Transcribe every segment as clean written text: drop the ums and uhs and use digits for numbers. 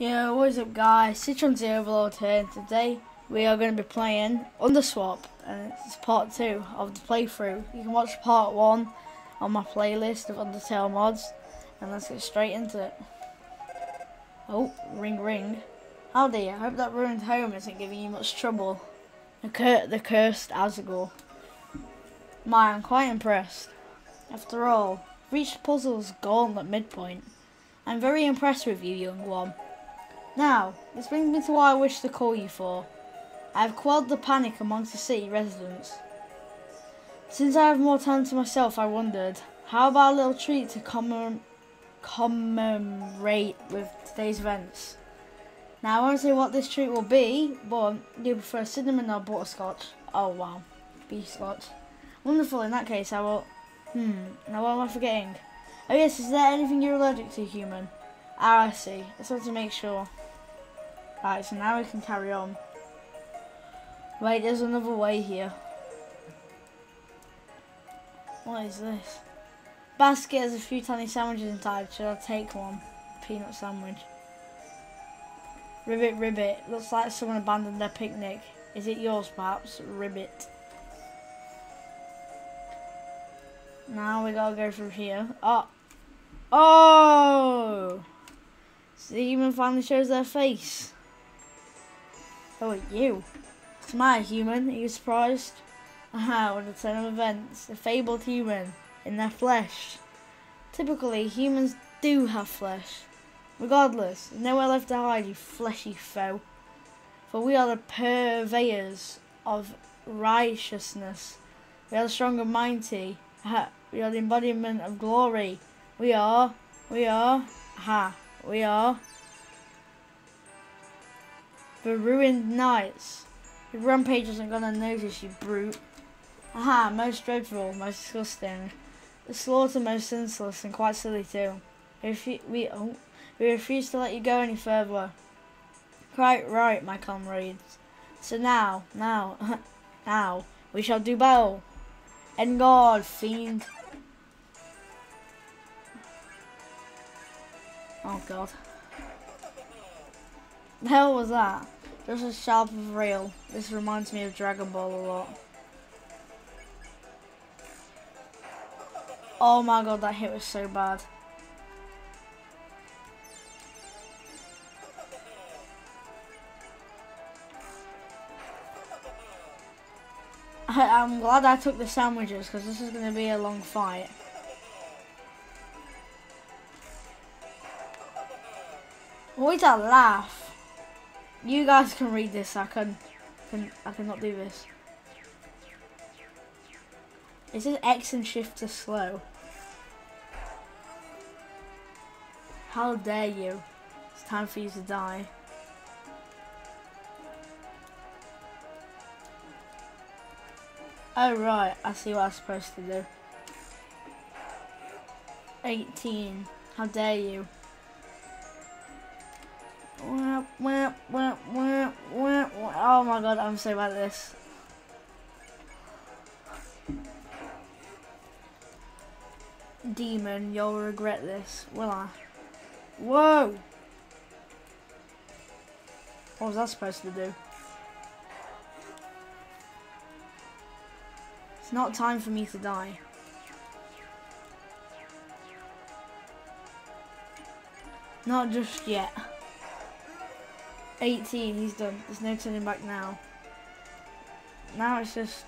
Yeah, what is up guys, Citron-Z-Overlord here, and today we are going to be playing Underswap, and it's part 2 of the playthrough. You can watch part 1 on my playlist of Undertale mods, and let's get straight into it. Oh, ring ring. Howdy, I hope that Ruined Home isn't giving you much trouble. The cursed Azagor. My, I'm quite impressed. After all, reach the puzzle's gauntlet midpoint. I'm very impressed with you, young one. Now, this brings me to what I wish to call you for. I have quelled the panic amongst the city residents. Since I have more time to myself, I wondered, how about a little treat to commemorate with today's events? Now, I won't say what this treat will be, but do you prefer cinnamon or butterscotch? Oh wow, beef scotch. Wonderful, in that case I will... now what am I forgetting? Oh yes, is there anything you're allergic to, human? Ah, I see. I just want to make sure. Right, so now we can carry on. Wait, there's another way here. What is this? Basket has a few tiny sandwiches inside. Should I take one? Peanut sandwich. Ribbit, ribbit. Looks like someone abandoned their picnic. Is it yours, perhaps? Ribbit. Now we gotta go through here. Oh! The human finally shows their face. Oh, you. It's my human. Are you surprised? Aha, what a turn of events. A fabled human. In their flesh. Typically, humans do have flesh. Regardless, nowhere left to hide, you fleshy foe. For we are the purveyors of righteousness. We are the strong and mighty. Aha, we are the embodiment of glory. We are the Ruined Knights. Your rampage isn't gonna notice, you brute. Aha, most dreadful, most disgusting. The slaughter most senseless and quite silly too. We refuse to let you go any further. Quite right, my comrades. So now, we shall do battle. End guard, fiend. Oh god. The hell was that? Just a sharp of rail. This reminds me of Dragon Ball a lot. Oh my god, that hit was so bad. I'm glad I took the sandwiches because this is going to be a long fight. What is that laugh? You guys can read this. I cannot do this. Is this X and shift to slow? How dare you? It's time for you to die. Oh right, I see what I'm supposed to do. 18. How dare you? Oh my god, I'm so bad at this. Demon, you'll regret this, will I? Whoa! What was I supposed to do? It's not time for me to die. Not just yet. 18, he's done. There's no turning back now. Now it's just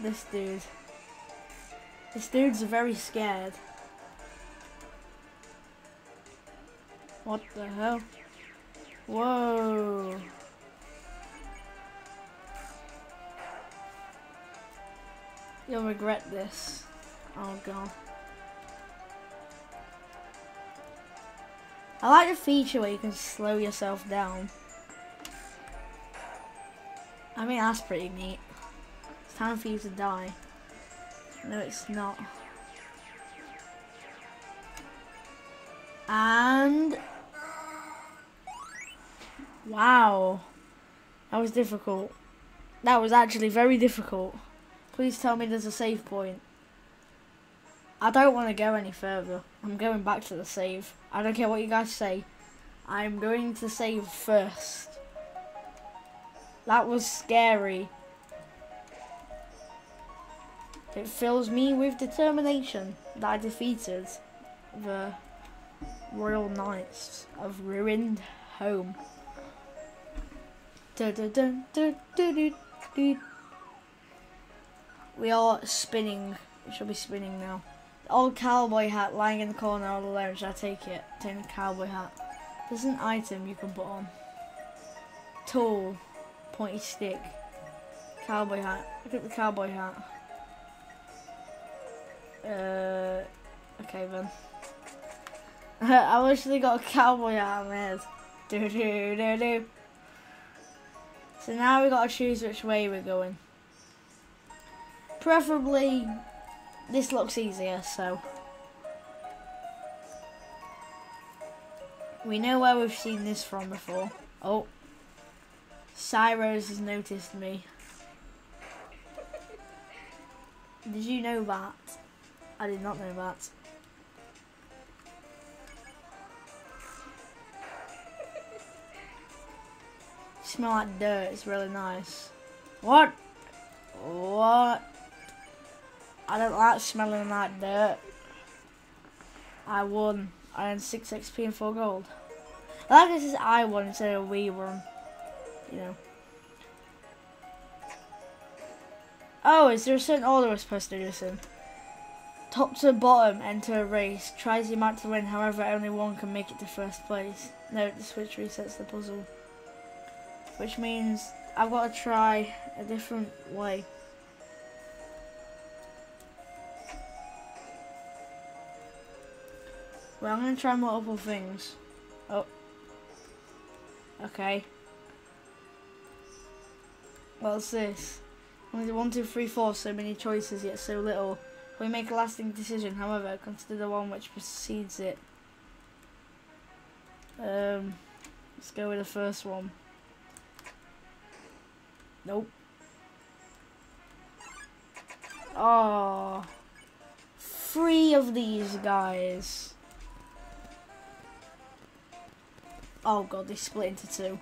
this dude. This dude's very scared. What the hell? Whoa. You'll regret this. Oh god. I like the feature where you can slow yourself down. I mean, that's pretty neat. It's time for you to die. No, it's not. And... wow. That was difficult. That was actually very difficult. Please tell me there's a save point. I don't want to go any further. I'm going back to the save. I don't care what you guys say. I'm going to save first. That was scary. It fills me with determination that I defeated the Royal Knights of Ruined Home. We are spinning. We shall be spinning now. The old cowboy hat lying in the corner all alone. Shall I take it? Take the cowboy hat. There's an item you can put on. Tool. Pointy stick. Cowboy hat. Look at the cowboy hat. Okay then. I wish they got a cowboy hat on my head. Do-do-do-do. So now we got to choose which way we're going. Preferably, this looks easier, so. We know where we've seen this from before. Oh. Cyrus has noticed me. Did you know that? I did not know that. You smell like dirt, it's really nice. What? What? I don't like smelling like dirt. I won. I earned 6 XP and 4 gold. I like this is I won instead of we won. You know. Oh, is there a certain order we're supposed to do this in? Top to bottom, enter a race. Try as you might to win, however, only one can make it to first place. Note the switch resets the puzzle. Which means I've got to try a different way. Well, I'm going to try multiple things. Oh. Okay. What's this? Only 1, 2, 3, 4, so many choices yet so little. We make a lasting decision, however, consider the one which precedes it. Let's go with the first one. Nope. Oh, 3 of these guys. Oh god, they split into 2.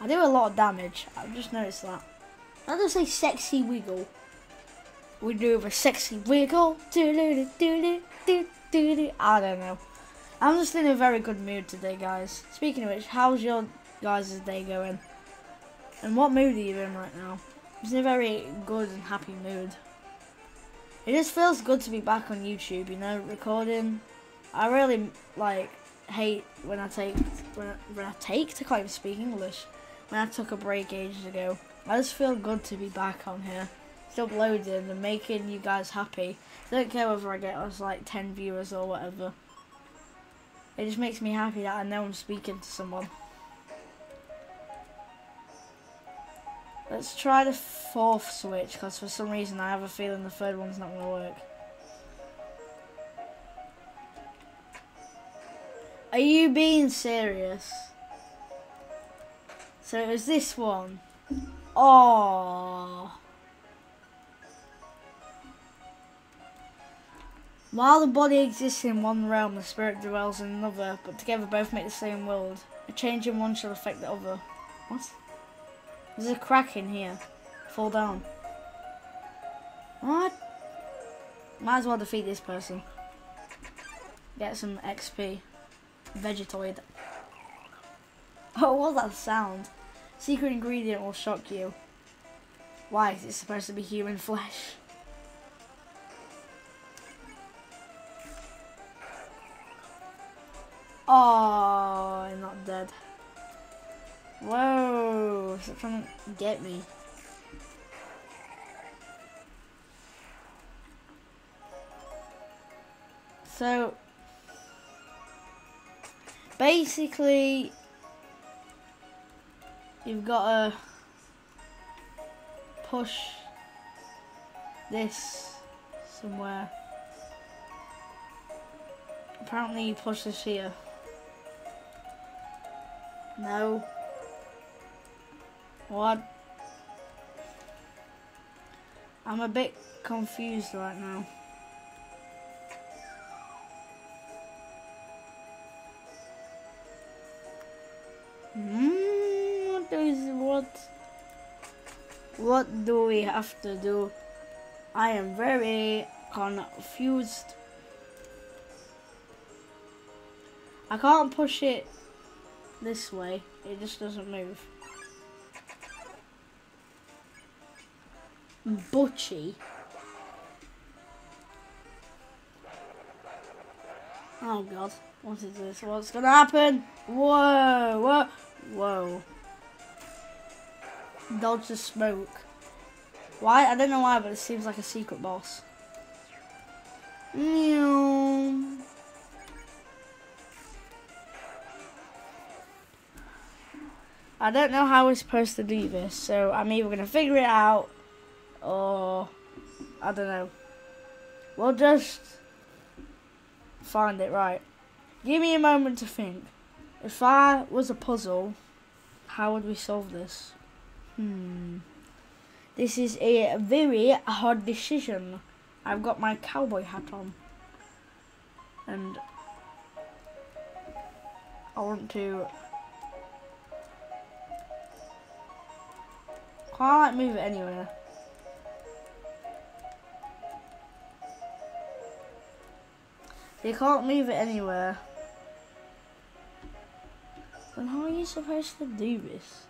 I do a lot of damage, I've just noticed that. I just say sexy wiggle. We do a sexy wiggle. I don't know. I'm just in a very good mood today, guys. Speaking of which, how's your guys' day going? And what mood are you in right now? I'm in a very good and happy mood. It just feels good to be back on YouTube, you know, recording. I really, like, hate when I take... I can't even speak English. When I took a break ages ago. I just feel good to be back on here. It's uploading and making you guys happy. I don't care whether I get like 10 viewers or whatever. It just makes me happy that I know I'm speaking to someone. Let's try the 4th switch, because for some reason I have a feeling the 3rd one's not going to work. Are you being serious? So it was this one. Oh! While the body exists in one realm, the spirit dwells in another, but together both make the same world. A change in one shall affect the other. What? There's a crack in here. Fall down. What? Might as well defeat this person. Get some XP. Vegetoid. Oh, what was that sound? Secret ingredient will shock you. Why is it supposed to be human flesh? Oh, I'm not dead. Whoa, is it trying to get me? So, basically, you've got to push this somewhere. Apparently you push this here. No. What? I'm a bit confused right now. What do we have to do? I am very confused. I can't push it this way. It just doesn't move. Butchie. Oh God, what is this? What's gonna happen? Whoa, whoa, whoa. Dodge the smoke. Why? I don't know why, but it seems like a secret boss. Meow. I don't know how we're supposed to do this, so I'm either going to figure it out or I don't know. We'll just find it right. Give me a moment to think. If I was a puzzle, how would we solve this? This is a very hard decision. I've got my cowboy hat on. And I want to... can't move it anywhere. You can't move it anywhere. Then how are you supposed to do this?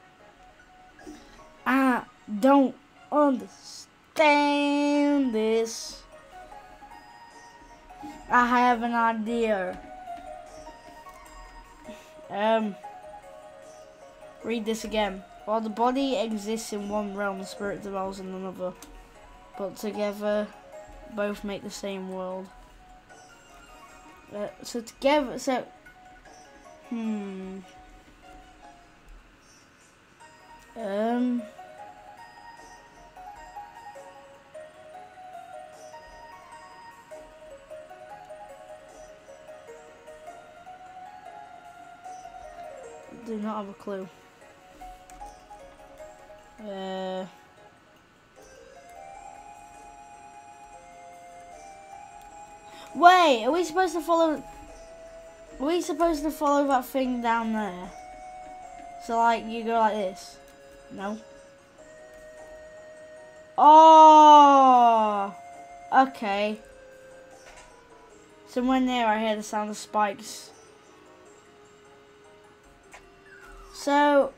I don't understand this. I have an idea. Read this again. While the body exists in one realm, the spirit dwells in another. But together, both make the same world. Do not have a clue. Wait, are we supposed to follow? Are we supposed to follow that thing down there? So like you go like this? No. Oh, okay. Somewhere near, I hear the sound of spikes. So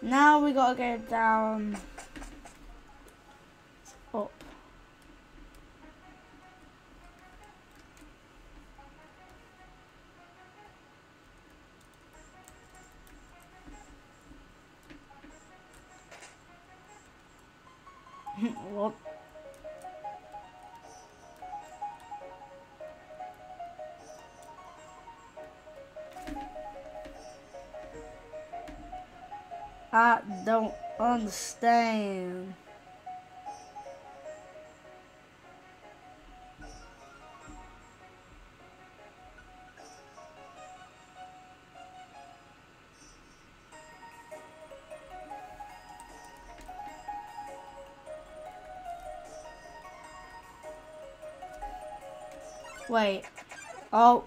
now we gotta go down, up. What? I don't understand. Wait. Oh.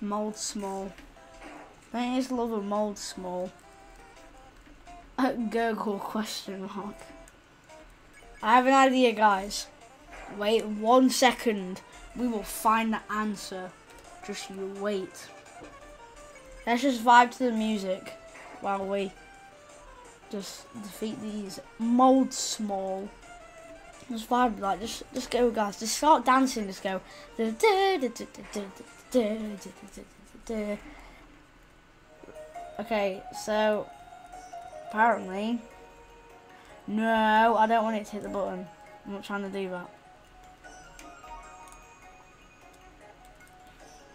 Mold small. I just love a mold small. Gurgle question mark. I have an idea, guys. Wait 1 second. We will find the answer. Just you wait. Let's just vibe to the music while we just defeat these mold small. Just vibe like just go, guys. Just start dancing. Just go. Okay, so. Apparently. No, I don't want it to hit the button. I'm not trying to do that.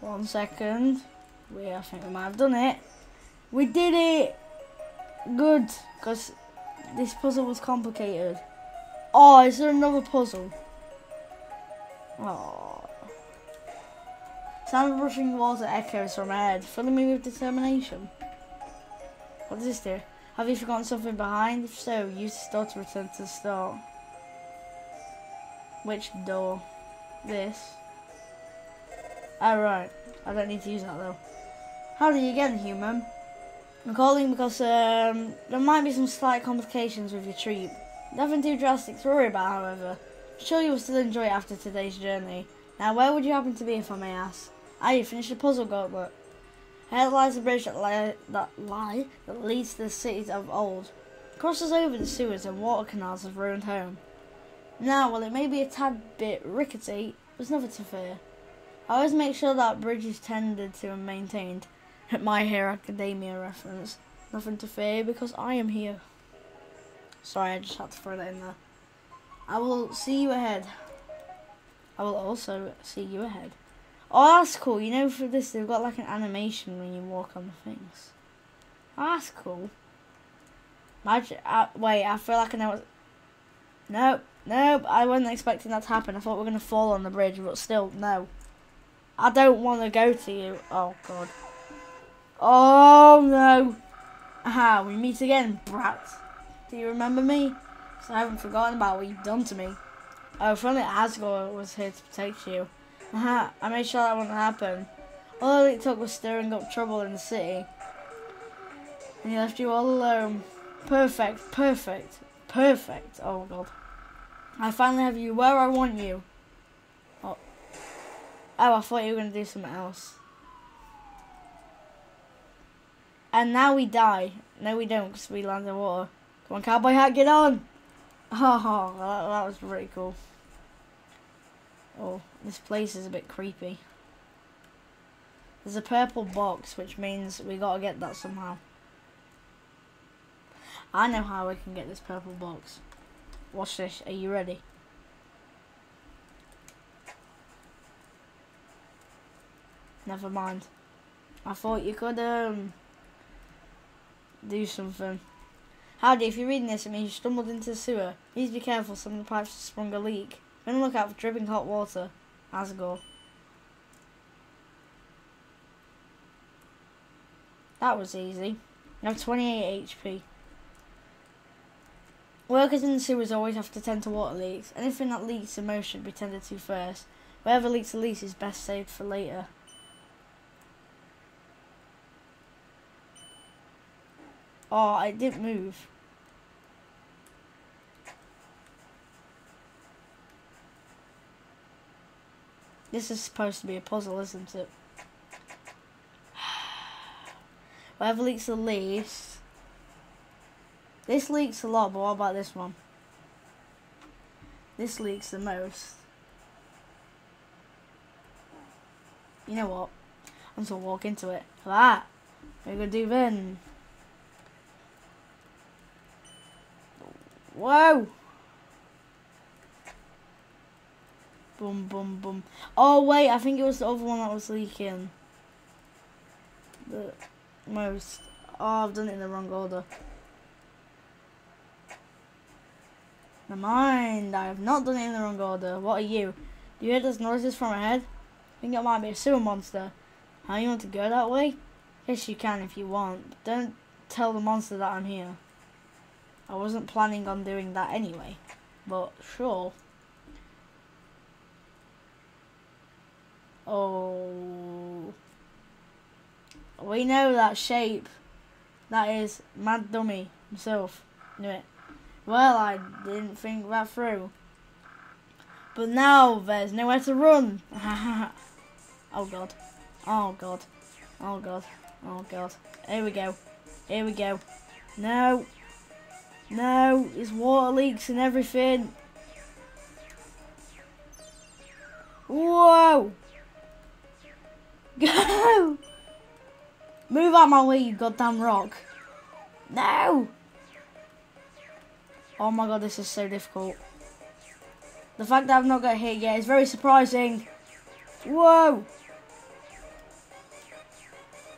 1 second. I think we might have done it. We did it! Good, because this puzzle was complicated. Oh, is there another puzzle? Oh. Sound of rushing water echoes from my head, filling me with determination. What does this do? Have you forgotten something behind? If so, use this door to return to the store. Which door? This. Oh, right. I don't need to use that, though. How do you get human? I'm calling because there might be some slight complications with your treat. Nothing too drastic to worry about, however. I'm sure you will still enjoy it after today's journey. Now, where would you happen to be, if I may ask? Ah, you finished the puzzle gauntlet. Here lies the bridge that leads to the cities of old. It crosses over the sewers and water canals of Ruined Home. Now, while it may be a tad bit rickety, there's nothing to fear. I always make sure that bridge is tended to and maintained. My Hero Academia reference. Nothing to fear because I am here. Sorry, I just had to throw that in there. I will see you ahead. I will also see you ahead. Oh, that's cool. You know, for this, they've got like an animation when you walk on the things. Oh, that's cool. Magic. Wait, I feel like I know what... Nope. Nope. I wasn't expecting that to happen. I thought we were going to fall on the bridge, but still, no. I don't want to go to you. Oh, God. Oh, no. Aha, we meet again, brat. Do you remember me? So I haven't forgotten about what you've done to me. Oh, if only Asgore was here to protect you. Aha, I made sure that wouldn't happen. All it took was stirring up trouble in the city. And he left you all alone. Perfect, perfect, perfect. Oh, God. I finally have you where I want you. Oh, oh, I thought you were going to do something else. And now we die. No, we don't, because we land in water. Come on, cowboy hat, get on! Oh, that was pretty cool. Oh, this place is a bit creepy. There's a purple box, which means we gotta get that somehow. I know how I can get this purple box. Watch this. Are you ready? Never mind. I thought you could, do something. Howdy, if you're reading this, it means you stumbled into the sewer. Please be careful, some of the pipes have sprung a leak. Be on the lookout for dripping hot water. Azagor. That was easy. I have 28 HP. Workers in the sewers always have to tend to water leaks. Anything that leaks in most should be tended to first. Wherever leaks the least is best saved for later. Oh, it didn't move. This is supposed to be a puzzle, isn't it? Whatever leaks the least. This leaks a lot, but what about this one? This leaks the most. You know what? I'm just gonna walk into it. Like that. What are you gonna do then? Whoa! Boom, boom, boom. Oh, wait, I think it was the other one that was leaking. The most. Oh, I've done it in the wrong order. Never mind, I have not done it in the wrong order. What are you? Do you hear those noises from ahead? I think it might be a sewer monster. How you want to go that way? Yes, you can if you want, but don't tell the monster that I'm here. I wasn't planning on doing that anyway, but sure. Oh, we know that shape. That is Mad Dummy himself. Knew it. Well, I didn't think that through. But now there's nowhere to run. Oh God. Oh God. Oh God. Oh God. Here we go. Here we go. No. No, there's water leaks and everything. Whoa! Go! Move out of my way, you goddamn rock. No! Oh my God, this is so difficult. The fact that I've not got hit yet is very surprising. Whoa!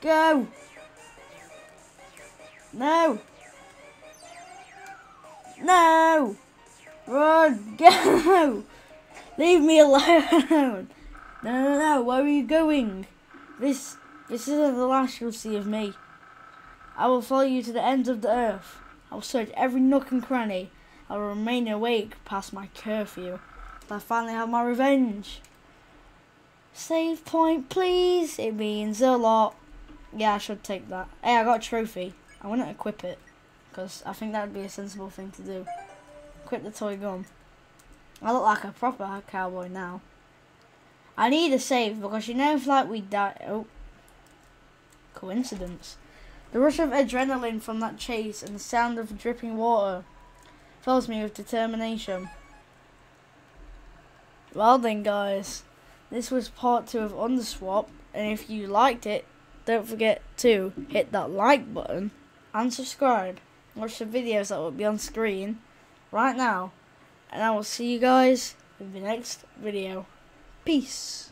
Go! No! No! Run! Go! Leave me alone! No, no, no, where are you going? This isn't the last you'll see of me. I will follow you to the ends of the earth. I will search every nook and cranny. I will remain awake past my curfew. I finally have my revenge. Save point, please. It means a lot. Yeah, I should take that. Hey, I got a trophy. I want to equip it, because I think that would be a sensible thing to do. Equip the toy gun. I look like a proper cowboy now. I need a save, because you know if like we die... Oh. Coincidence. The rush of adrenaline from that chase and the sound of dripping water fills me with determination. Well then guys, this was part 2 of Underswap, and if you liked it, don't forget to hit that like button and subscribe. Watch the videos that will be on screen right now, and I will see you guys in the next video. Peace.